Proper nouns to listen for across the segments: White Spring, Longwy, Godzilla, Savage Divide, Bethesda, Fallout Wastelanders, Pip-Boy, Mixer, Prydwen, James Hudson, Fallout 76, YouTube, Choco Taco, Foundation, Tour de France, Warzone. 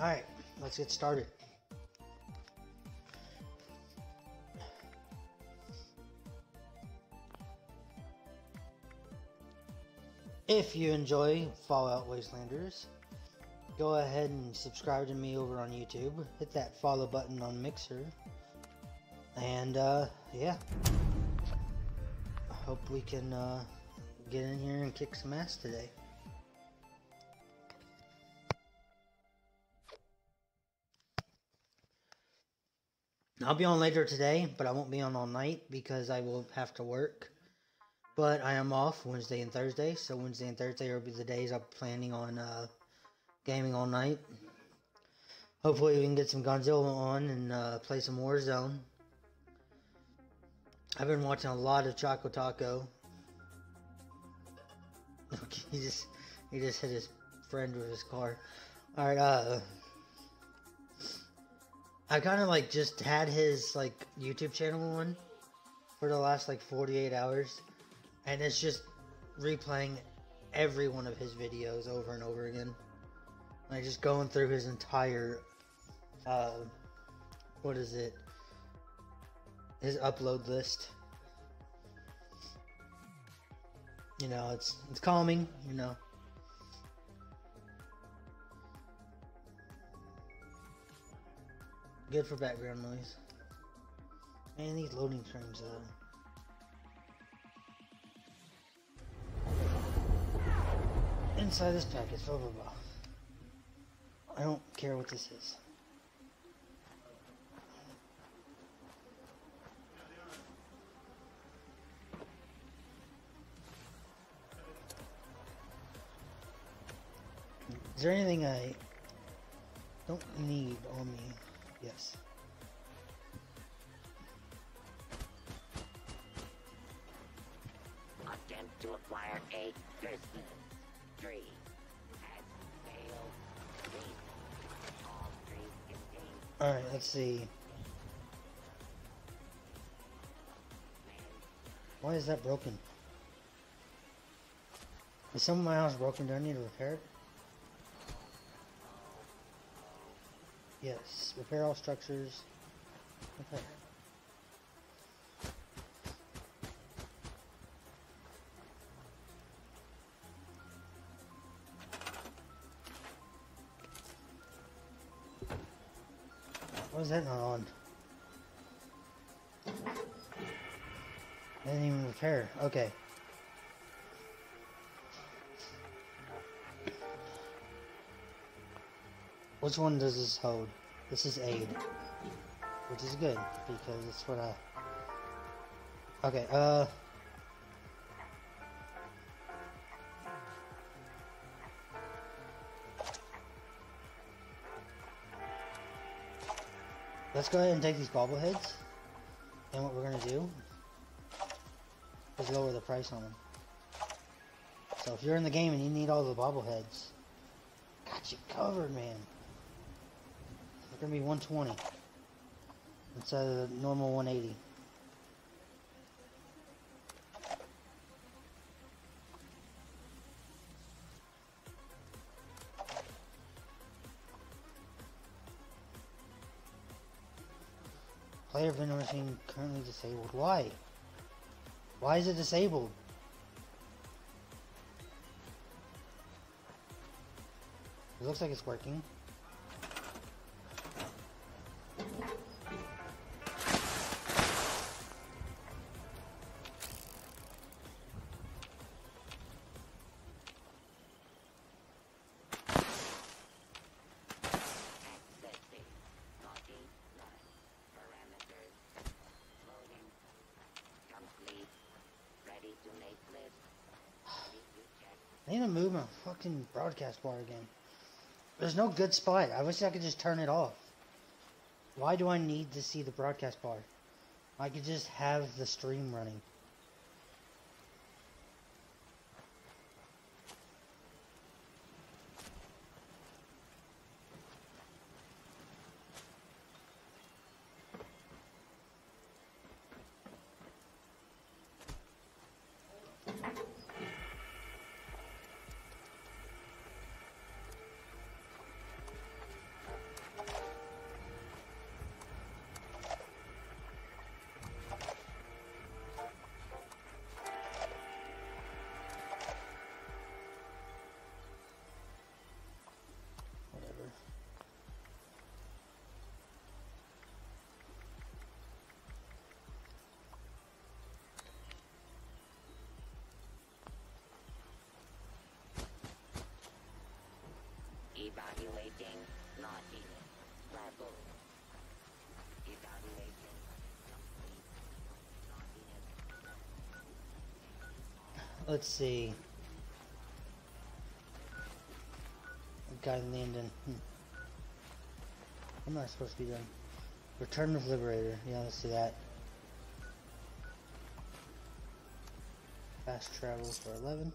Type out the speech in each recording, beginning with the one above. Alright, let's get started. If you enjoy Fallout Wastelanders, go ahead and subscribe to me over on YouTube. Hit that follow button on Mixer. And, yeah. I hope we can, get in here and kick some ass today. I'll be on later today, but I won't be on all night because I will have to work. But I am off Wednesday and Thursday, so Wednesday and Thursday will be the days I'm planning on, gaming all night. Hopefully we can get some Godzilla on and, play some Warzone. I've been watching a lot of Choco Taco. He just hit his friend with his car. Alright, I kind of like just had his like YouTube channel on for the last like 48 hours. And it's just replaying every one of his videos over and over again. Like just going through his entire, what is it? His upload list. You know, it's calming, you know. Good for background noise. Man, these loading frames though. Inside this package, blah blah blah. I don't care what this is. Is there anything I don't need on me? Yes. Attempt to acquire 8 persons. 3 has failed. 3. All 3 contain. Alright, let's see. Why is that broken? Is some of my house broken? Do I need to repair it? Yes, repair all structures. Okay. Why is that not on? I didn't even repair. Okay. Which one does this hold? This is aid, which is good because it's what I. Okay. Let's go ahead and take these bobbleheads, and what we're gonna do is lower the price on them. So if you're in the game and you need all the bobbleheads, got you covered, man. Gonna be 120 instead of the normal 180. Player vendor machine currently disabled. Why? Why is it disabled? It looks like it's working. I need to move my fucking broadcast bar again. There's no good spot. I wish I could just turn it off. Why do I need to see the broadcast bar? I could just have the stream running. Let's see. A guy landing. I'm not supposed to be done. Return of Liberator. Yeah, let's do that. Fast travel for 11.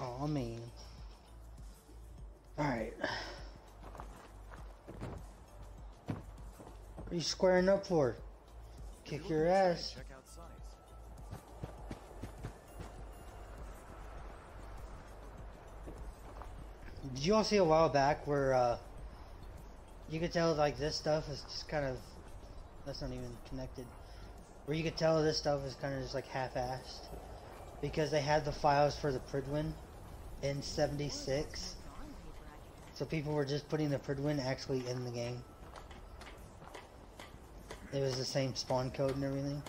Oh, I mean. Alright. What are you squaring up for? Kick your ass. Check out size. Did you all see a while back where you could tell like this stuff is just kind of, that's not even connected, where you could tell this stuff is kind of just like half-assed because they had the files for the Prydwen in 76, so people were just putting the Prydwen actually in the game. It was the same spawn code and everything.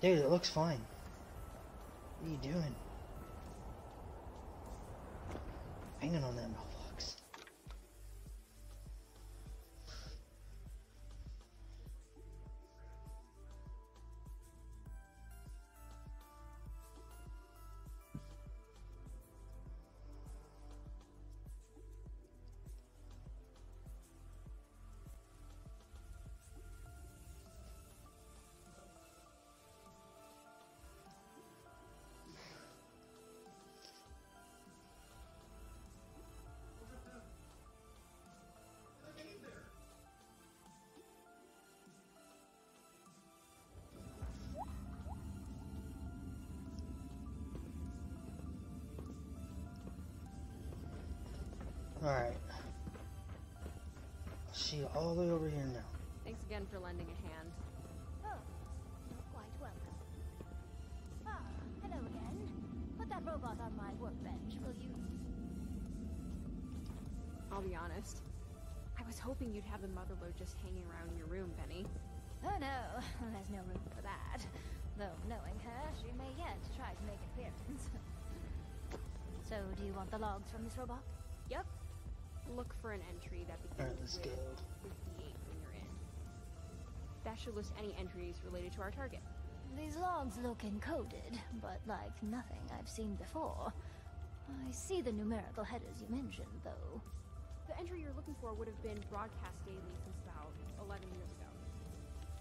Dude, it looks fine. What are you doing? Hanging on that mailbox. Alright. See you all the way over here now. Thanks again for lending a hand. Oh, you're quite welcome. Ah, hello again. Put that robot on my workbench, will you? I'll be honest. I was hoping you'd have the motherlode just hanging around in your room, Benny. Oh no, there's no room for that. Though, knowing her, she may yet try to make appearance. So, do you want the logs from this robot? Yep. Look for an entry that begins with 58 when you're in. That should list any entries related to our target. These logs look encoded, but like nothing I've seen before. I see the numerical headers you mentioned, though. The entry you're looking for would have been broadcast daily since about 11 years ago.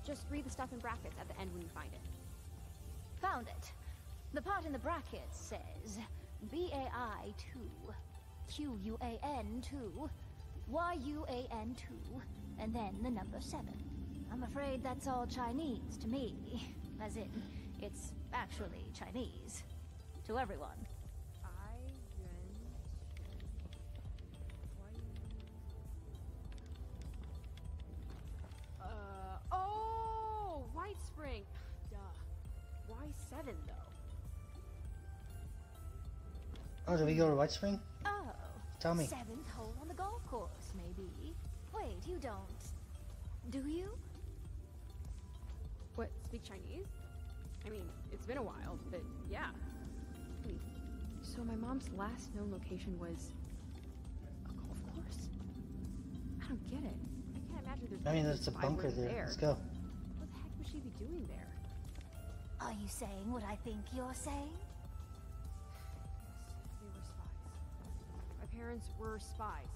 Just read the stuff in brackets at the end when you find it. Found it. The part in the brackets says BAI2. QUAN2, YUAN2, and then the number 7. I'm afraid that's all Chinese to me. As in, it's actually Chinese. To everyone. Oh! White Spring! Duh. Why 7, though? Oh, did we go to White Spring? Oh. Tell me. 7th hole on the golf course, maybe. Wait, you don't. Do you? What, speak Chinese? I mean, it's been a while, but yeah. Wait, so my mom's last known location was a golf course? I don't get it. I can't imagine there's... I mean, there's a bunker there. Let's go. What the heck would she be doing there? Are you saying what I think you're saying? Parents were spies.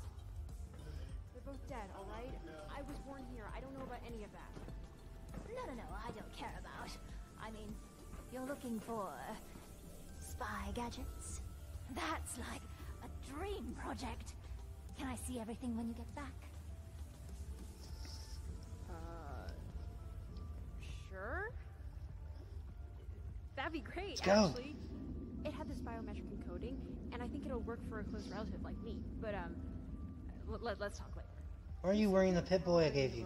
They're both dead, all right? I was born here. I don't know about any of that. No, I don't care about. I mean, you're looking for spy gadgets? That's like a dream project. Can I see everything when you get back? sure? That'd be great. Let's actually go. It had this biometric encoding, and I think it'll work for a close relative like me. But let's talk later. Why are you wearing the Pip-Boy I gave you?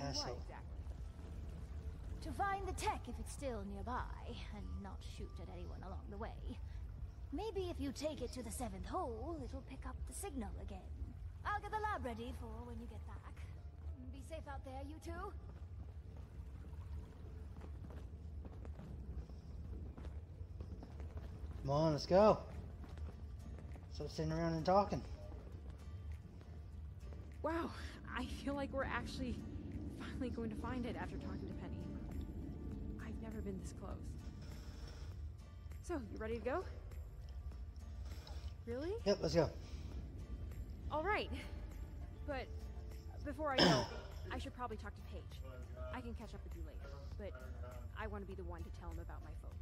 Asshole. Exactly? To find the tech if it's still nearby, and not shoot at anyone along the way. Maybe if you take it to the 7th hole, it'll pick up the signal again. I'll get the lab ready for when you get back. Be safe out there, you two. Come on, let's go. Stop sitting around and talking. Wow, I feel like we're actually finally going to find it after talking to Penny. I've never been this close. So, you ready to go? Really? Yep, let's go. All right, but before I go, I should probably talk to Paige. I can catch up with you later, but I want to be the one to tell him about my folks.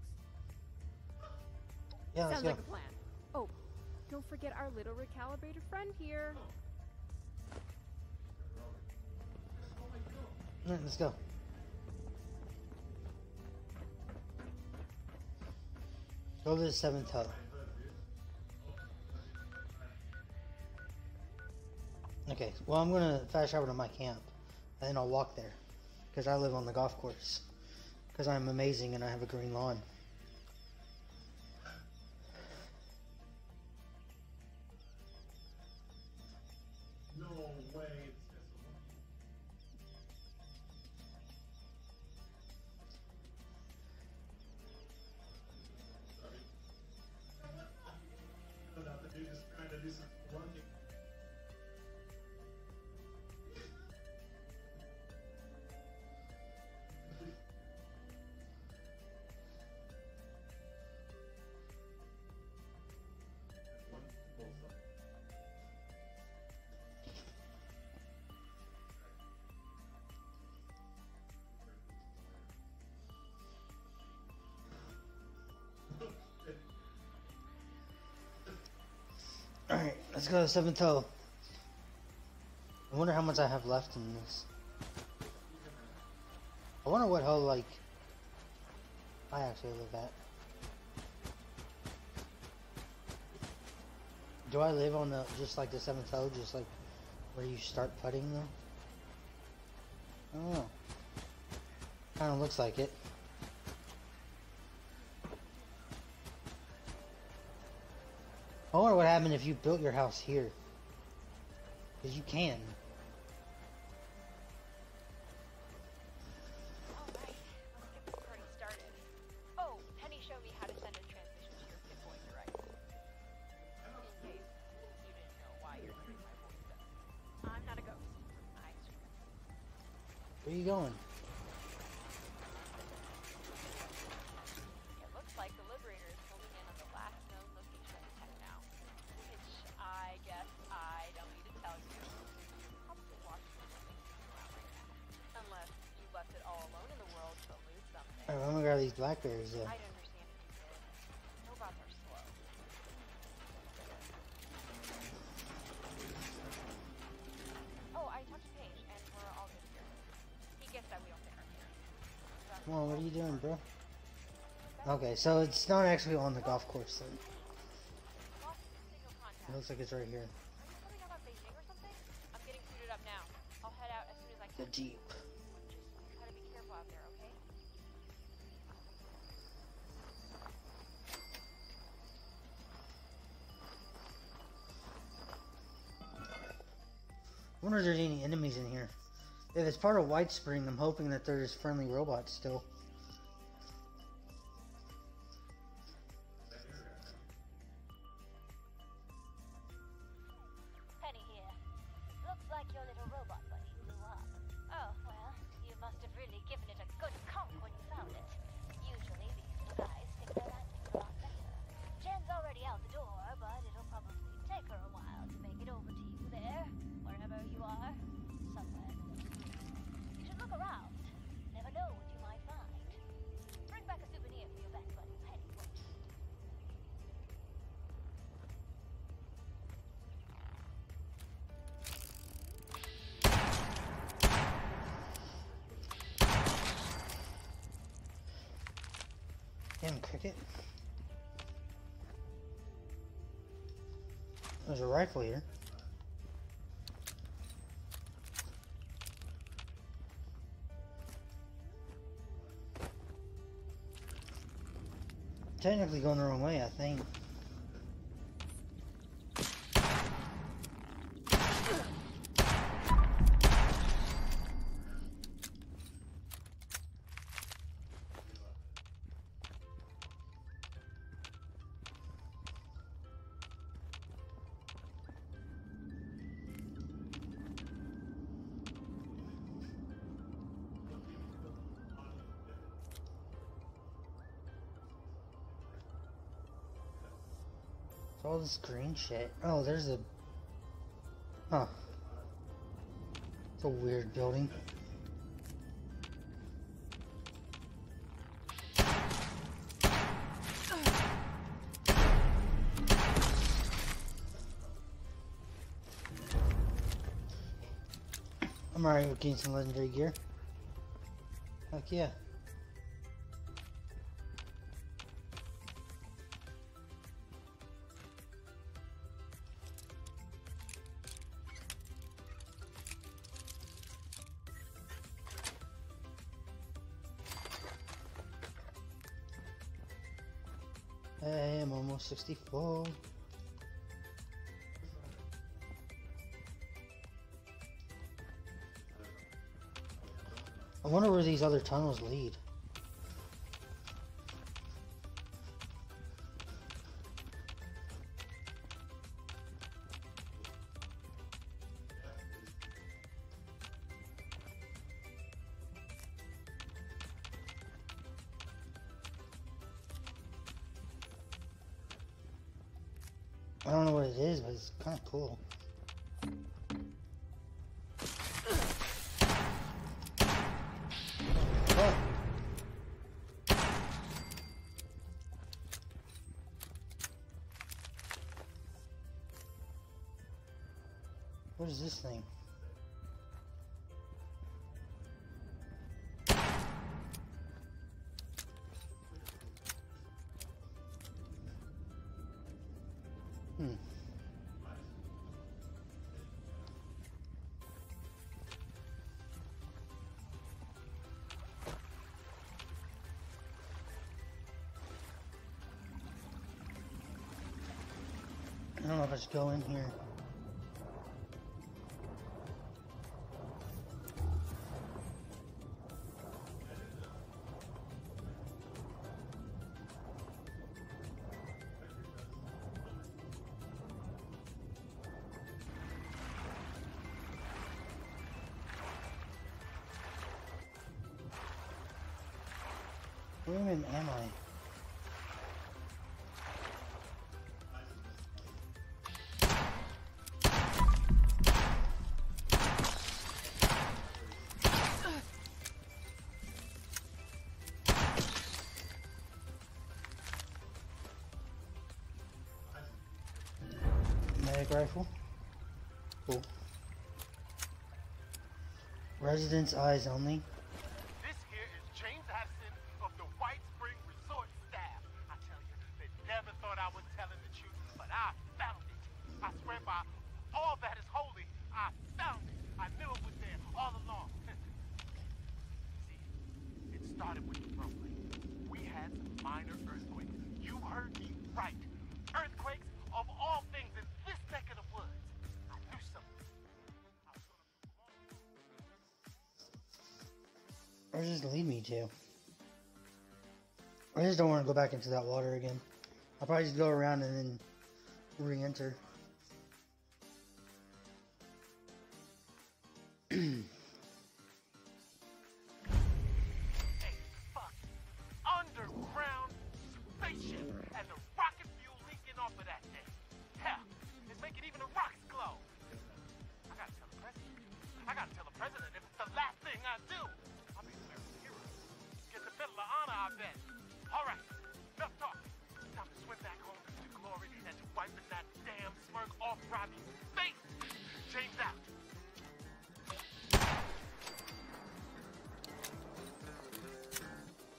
Yeah, let's go. Sounds like a plan. Oh, don't forget our little recalibrated friend here. All right, let's go. Go to the 7th hole. Okay, well, I'm gonna fast travel to my camp, and then I'll walk there, because I live on the golf course, because I'm amazing and I have a green lawn. No way. Alright, let's go to 7th hole. I wonder how much I have left in this. I wonder what hole, like, I actually live at. Do I live on the, just like the 7th hole, just like where you start putting though? I don't know. Kinda looks like it. I wonder what happened if you built your house here. Because you can. Alright, let's get this party started. Oh, Penny showed me how to send a transmission to your Pip-Boy directly. In case you didn't know why you're hearing my voice though. I'm not a ghost. I swear. Where are you going? These blackberries though. I understand if you did. Robots are slow. Oh, I talked to Paige and we're all good here. He gets that we don't fit our here. Come on, what are you doing, bro? Okay, so it's not actually on the golf course then. It looks like it's right here. Are you coming out of Beijing or something? I'm getting suited up now. I'll head out as soon as I can. The Jeep. I wonder if there's any enemies in here. If it's part of White Spring, I'm hoping that there's friendly robots still. Penny here. Looks like your little robot buddy blew up. Oh, well, you must have really given it a good conk when you found it. Usually these guys think they're landing a lot better. Jen's already out the door, but it'll probably take her a while to make it over to you there. Wherever you are, somewhere. You should look around. Never know what you might find. Bring back a souvenir for your best buddy, Penny. cricket? There's a rifle here. Technically going the wrong way, I think. All this green shit. Oh, there's a... Huh. It's a weird building. I'm alright with getting some legendary gear. Fuck yeah. I am almost 64. I wonder where these other tunnels lead. I don't know what it is, but it's kind of cool. Oh. What is this thing? I don't know if I should go in here. Where even am I? Rifle. Cool. Residents' eyes only. This here is James Hudson of the White Spring Resort staff. I tell you, they never thought I was telling the truth, but I found it. I swear by all that is holy, I found it. I knew it was there all along. See, it started with the rumbling. We had some minor earthquakes. You heard me right. Earthquakes of all things in this neck of the woods. I knew something. I was gonna... Where does this lead me to? I just don't want to go back into that water again. I'll probably just go around and then re-enter.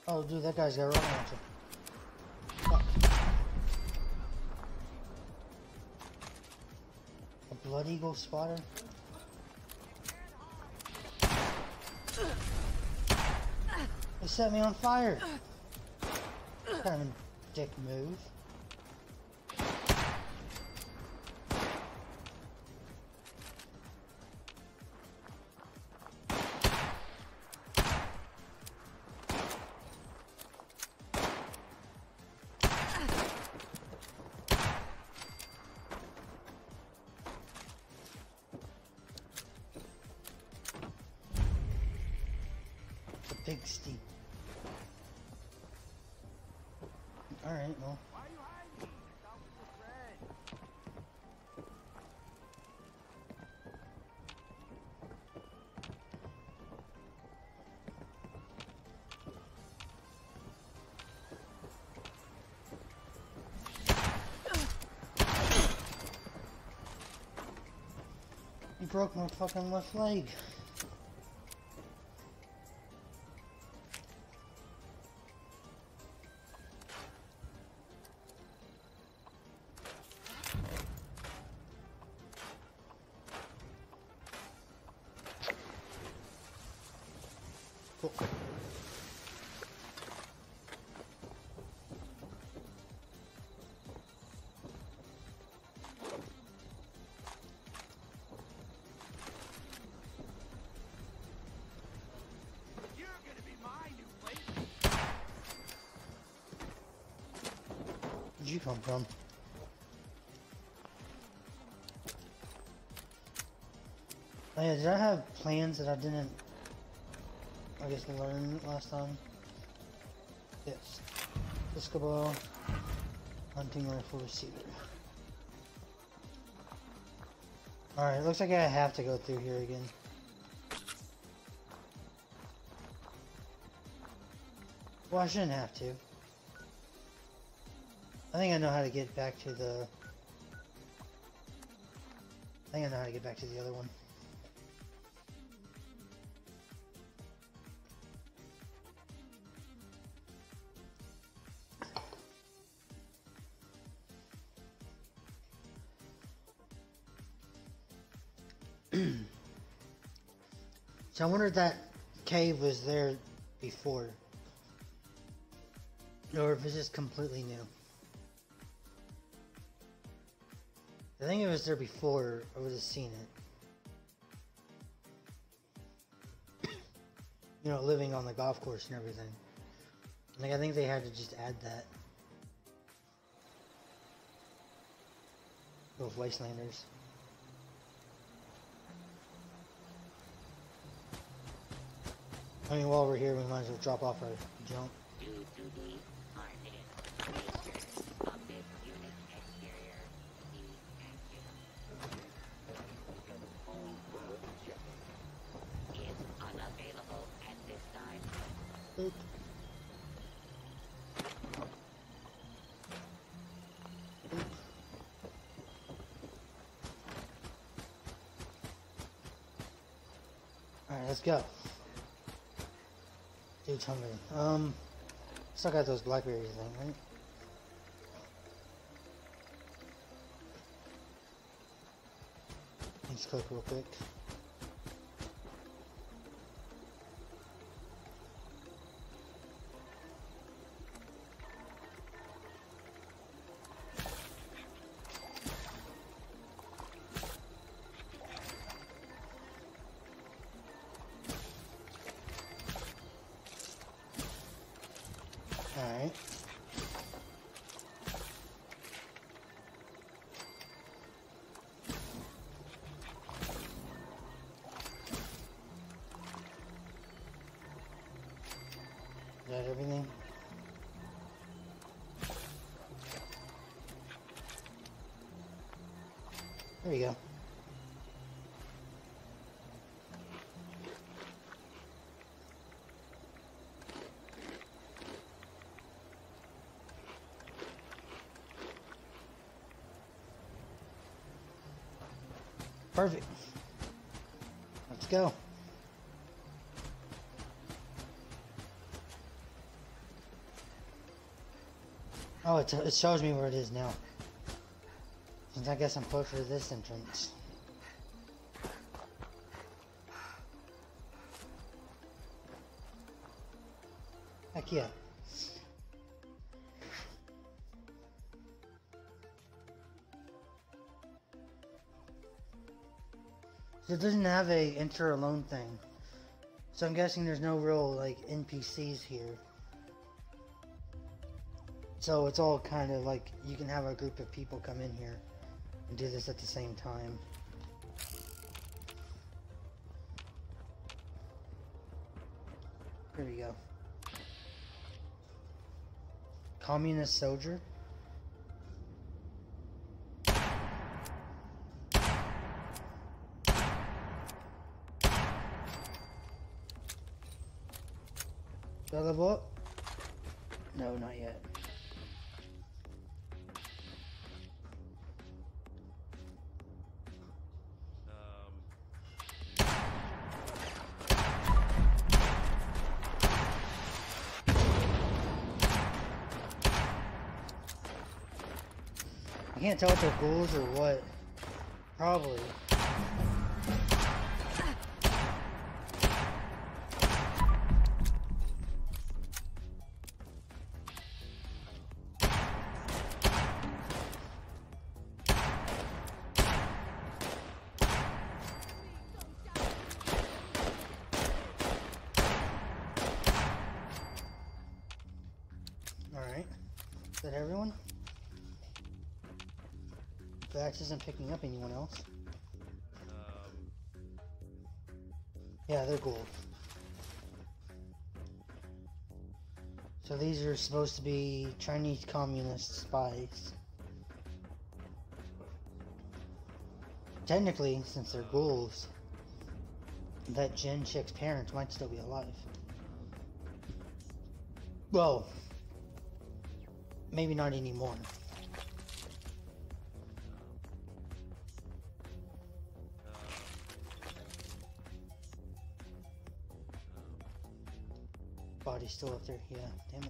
Oh dude, that guy's got a rocket launcher. Bald Eagle spotter. They set me on fire. Kind of a dick move. Big steep. Alright, well. Why are you hiding? That was just red. You broke my fucking left leg. Where'd you come from? Oh yeah, did I have plans that I didn't, I guess, learn last time? Yes. Disco ball, hunting rifle receiver. Alright, looks like I have to go through here again. Well, I shouldn't have to. I think I know how to get back to the... I think I know how to get back to the other one. So I wonder if that cave was there before, or if it's just completely new. I think it was there before, I would have seen it. You know, living on the golf course and everything. Like, I think they had to just add that. Those Wastelanders. I mean, while we're here, we might as well drop off our junk. Alright, let's go. Dude's hungry. Still got those blackberries then, right? Let's cook real quick. Alright. Is that everything? There you go. Perfect. Let's go. Oh, it shows me where it is now. Since I guess I'm closer to this entrance. Heck yeah. So it doesn't have a enter alone thing. So I'm guessing there's no real, like, NPCs here. So it's all kind of like, you can have a group of people come in here and do this at the same time. Here we go. Communist soldier. Did I level up? No, not yet. I can't tell if they're ghouls or what. Probably. Isn't picking up anyone else. Yeah, they're gold. So these are supposed to be Chinese communist spies. Technically, since they're ghouls, that Jen chick's parents might still be alive. Well, maybe not anymore. Body's still up there, yeah, damn it.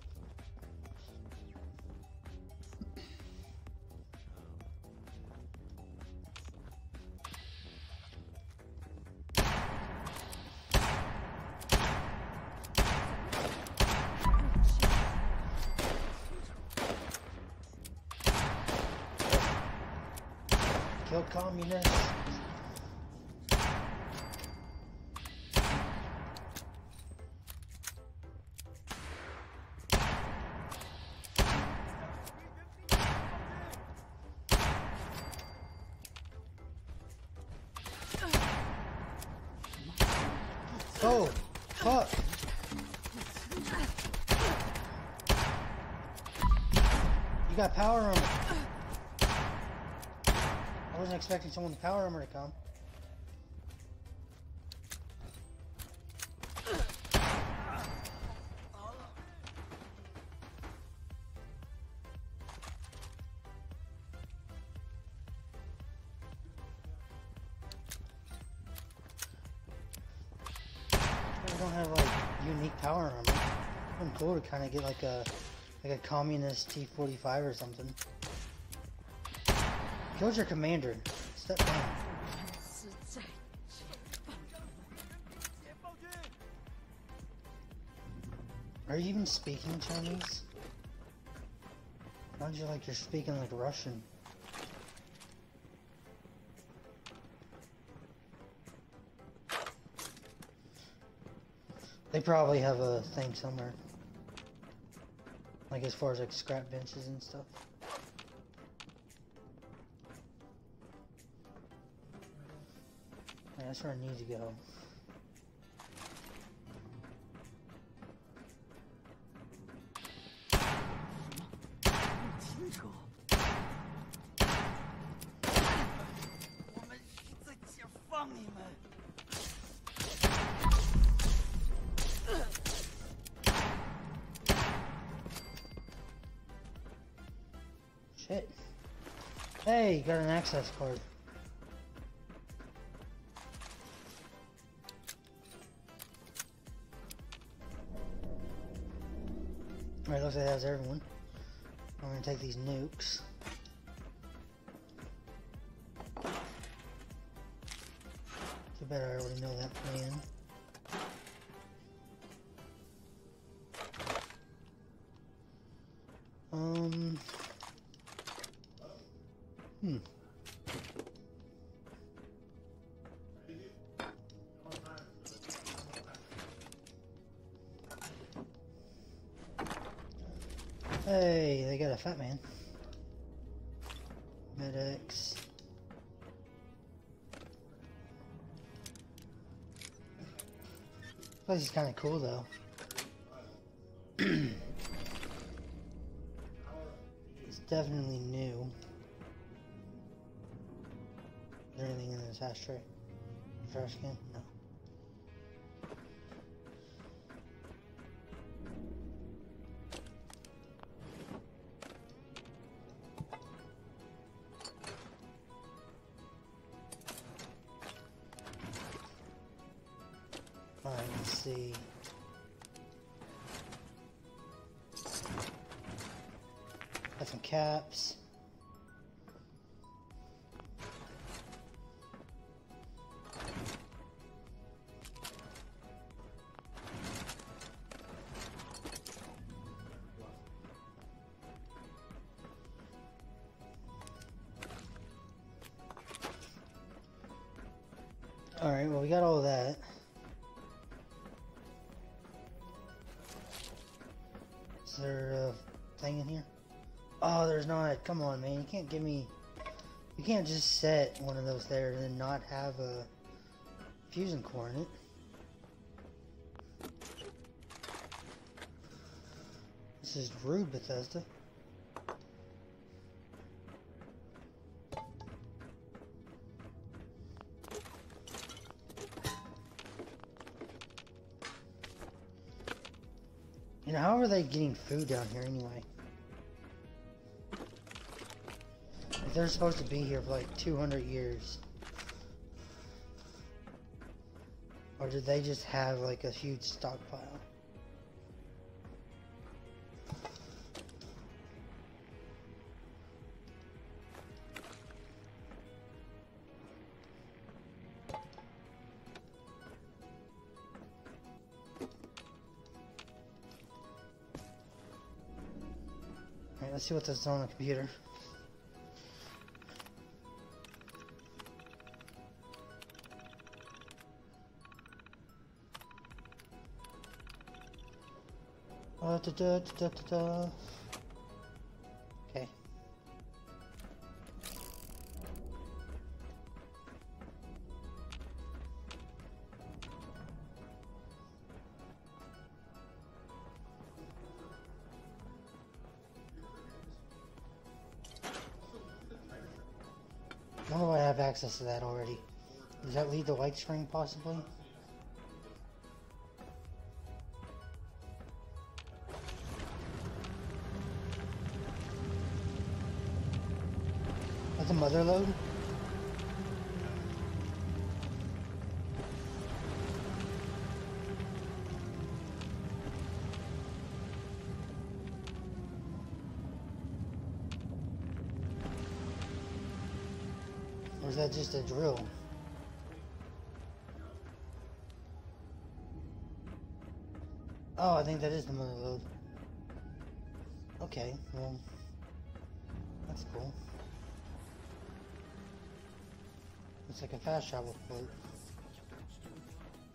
Kill communists. Oh, fuck! You got power armor. I wasn't expecting someone with power armor to come. Cool to kind of get like a communist T-45 or something. Killed your commander. Step down. Are you even speaking Chinese? Sounds like you're speaking like Russian. They probably have a thing somewhere. Like as far as like scrap benches and stuff. Yeah, that's where I need to go. Shit. Hey, you got an access card. Alright, looks like that was everyone. I'm gonna take these nukes. Too bad I already know that plan. Hey, they got a fat man. Medics. This is kind of cool though. It's definitely new. Is there anything in this ashtray? Trash can? No. Got some caps. All right, well, we got all that. Is there a thing in here? Oh, there's not. Come on, man. You can't give me... You can't just set one of those there and then not have a fusion core in it. This is rude, Bethesda. You know, how are they getting food down here anyway? They're supposed to be here for like 200 years. Or did they just have like a huge stockpile? Alright, let's see what this is on the computer. Okay. How do I have access to that already? Does that lead to White Spring possibly? The mother load? Or is that just a drill? Oh, I think that is the mother load. Okay, well, that's cool. It's like a fast travel float.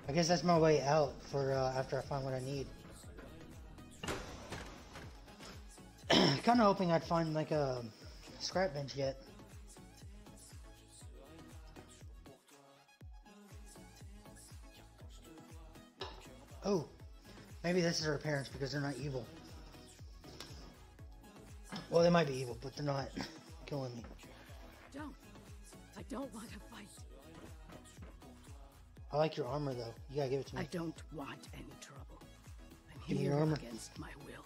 I guess that's my way out for after I find what I need. Kind of hoping I'd find like a scrap bench yet. Oh, maybe this is her parents because they're not evil. Well, they might be evil, but they're not killing me. Don't. I don't want to fight. I like your armor though. You gotta give it to me. I don't want any trouble. I'm give here me your armor. Against my will.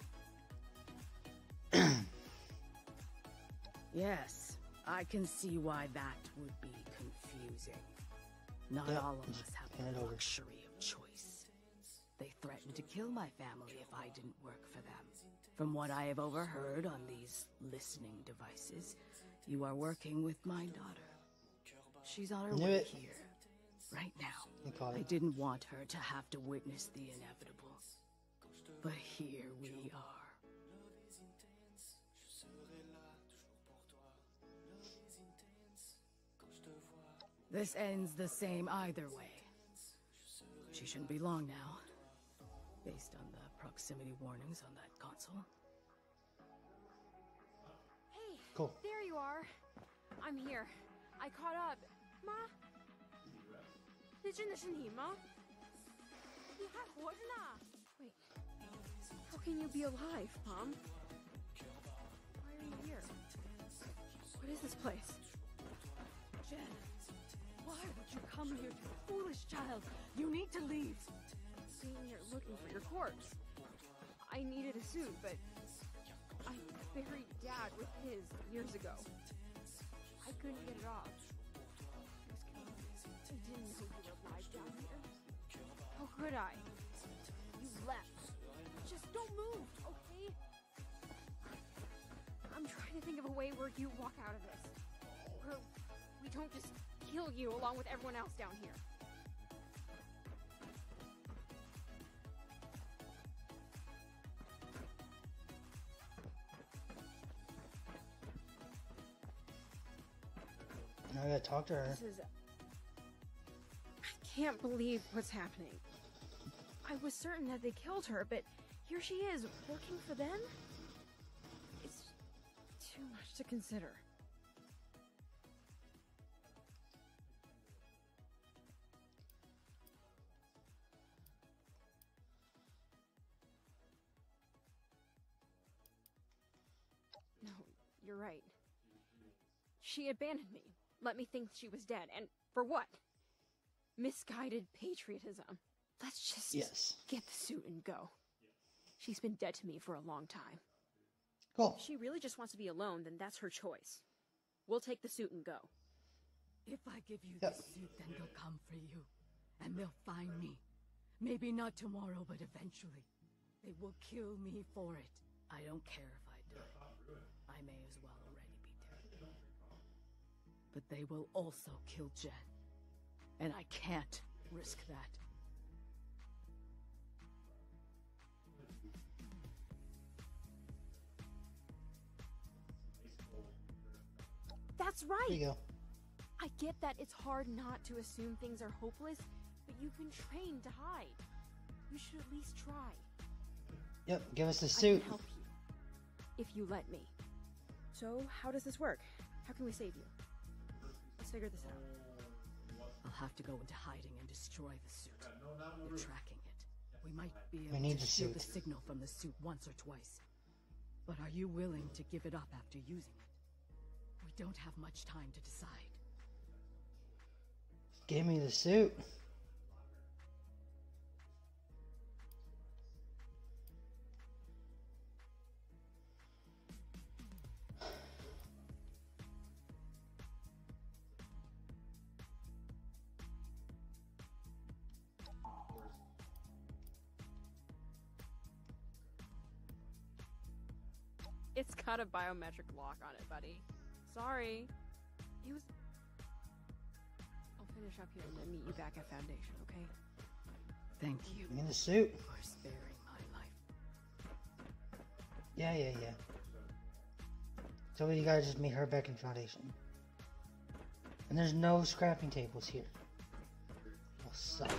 Yes, I can see why that would be confusing. Not all of us have the luxury of choice. They threatened to kill my family if I didn't work for them. From what I have overheard on these listening devices, you are working with my daughter. She's on her way here, right now. I didn't want her to have to witness the inevitable, but here we are. This ends the same either way. She shouldn't be long now, based on the proximity warnings on that console. Cool. There you are. I'm here. I caught up. Ma? Wait. How can you be alive, Mom? Why are you here? What is this place? Jen, why would you come here, you foolish child? You need to leave. I'm sitting here looking for your corpse. I needed a suit, but I buried Dad with his years ago. I couldn't get it off. I didn't know you were alive down here. How could I? You left. Just don't move, okay? I'm trying to think of a way where you walk out of this. Or we don't just kill you along with everyone else down here. I gotta talk to her. I can't believe what's happening. I was certain that they killed her, but here she is, working for them? It's too much to consider. No, you're right. She abandoned me. Let me think she was dead, and for what? Misguided patriotism. Let's just get the suit and go. She's been dead to me for a long time. Cool. If she really just wants to be alone, then that's her choice. We'll take the suit and go. If I give you the suit, then they'll come for you. And they'll find me. Maybe not tomorrow, but eventually. They will kill me for it. I don't care if I die. I may as well already be dead. But they will also kill Jen. And I can't risk that. That's right! There you go. I get that it's hard not to assume things are hopeless, but you've been trained to hide. You should at least try. Yep, give us the suit. I can help you, if you let me. So, how does this work? How can we save you? Let's figure this out. I'll have to go into hiding and destroy the suit. They're tracking it. We might be able to shoot the signal from the suit once or twice. But are you willing to give it up after using it? We don't have much time to decide. Give me the suit. It's got a biometric lock on it, buddy. Sorry. I'll finish up here and then meet you back at Foundation, okay? Thank you. I'm in the suit. For sparing my life. Yeah. So you guys just meet her back in Foundation. And there's no scrapping tables here. Will suck.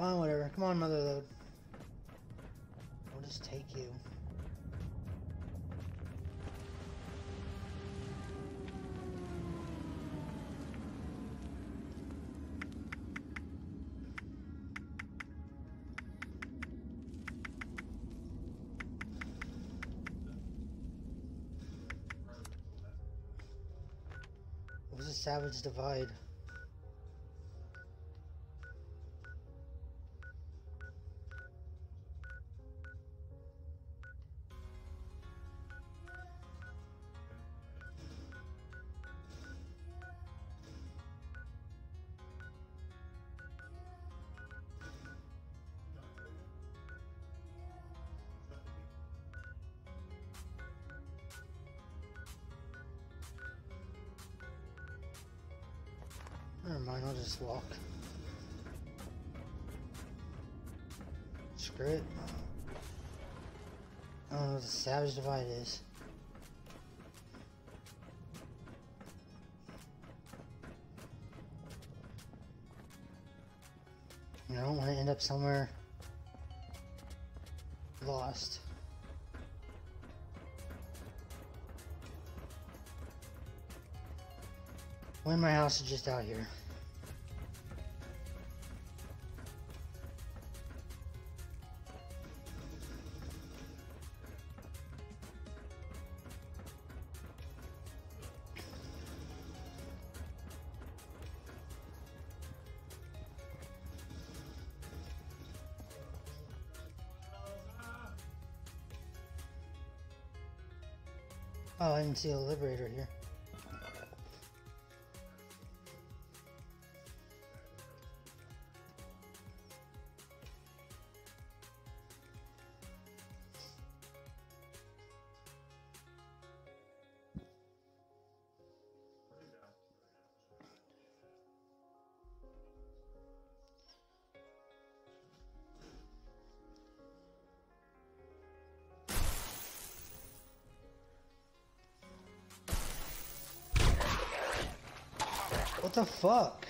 Fine, whatever. Come on, Motherlode. We'll just take you. What was a Savage Divide? Never mind, I'll just walk. Screw it. I don't know what the Savage Divide is. I don't want to end up somewhere lost. When my house is just out here. Oh, I didn't see a liberator here. What the fuck?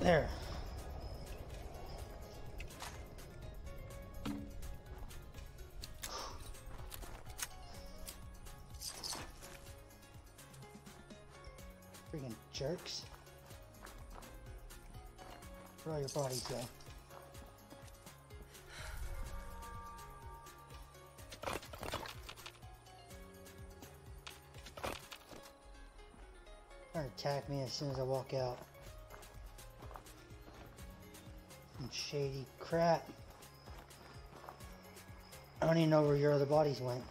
There. Freaking jerks. Where are your bodies go? They're gonna attack me as soon as I walk out. Shady crap. I don't even know where your other bodies went.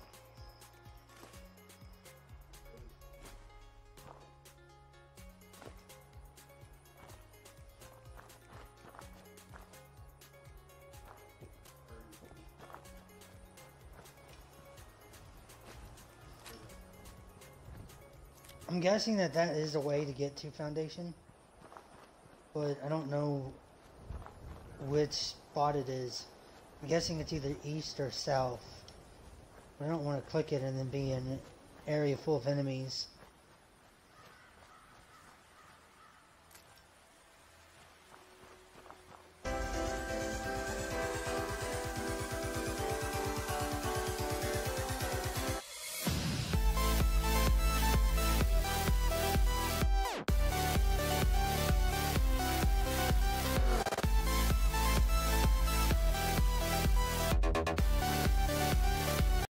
I'm guessing that that is a way to get to Foundation, but I don't know which spot it is. I'm guessing it's either east or south. I don't want to click it and then be in an area full of enemies.